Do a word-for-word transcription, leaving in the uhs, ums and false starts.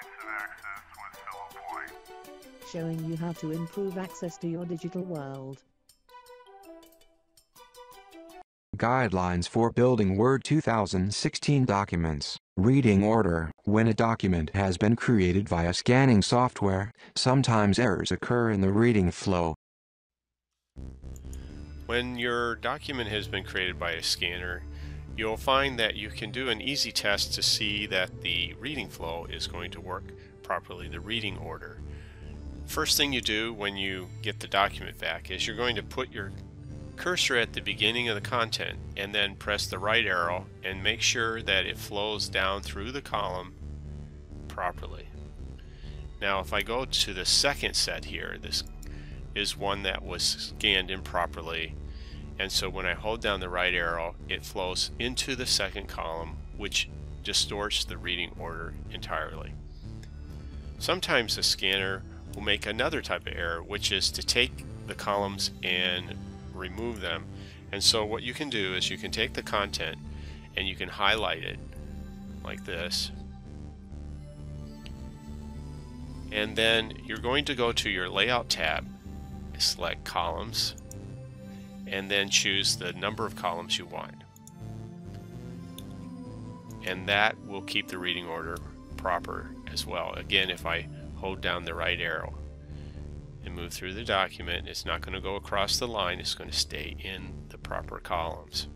points of access with Fellow Point. Showing you how to improve access to your digital world. Guidelines for building Word two thousand sixteen documents. Reading order. When a document has been created via scanning software, sometimes errors occur in the reading flow. When your document has been created by a scanner, you'll find that you can do an easy test to see that the reading flow is going to work properly, the reading order. First thing you do when you get the document back is you're going to put your cursor at the beginning of the content and then press the right arrow and make sure that it flows down through the column properly. Now if I go to the second set here, this is one that was scanned improperly, and so when I hold down the right arrow it flows into the second column, which distorts the reading order entirely. Sometimes the scanner will make another type of error, which is to take the columns and remove them. And so what you can do is you can take the content and you can highlight it like this, and then you're going to go to your layout tab, select columns, and then choose the number of columns you want, and that will keep the reading order proper as well. Again, if I hold down the right arrow and move through the document, it's not going to go across the line, it's going to stay in the proper columns.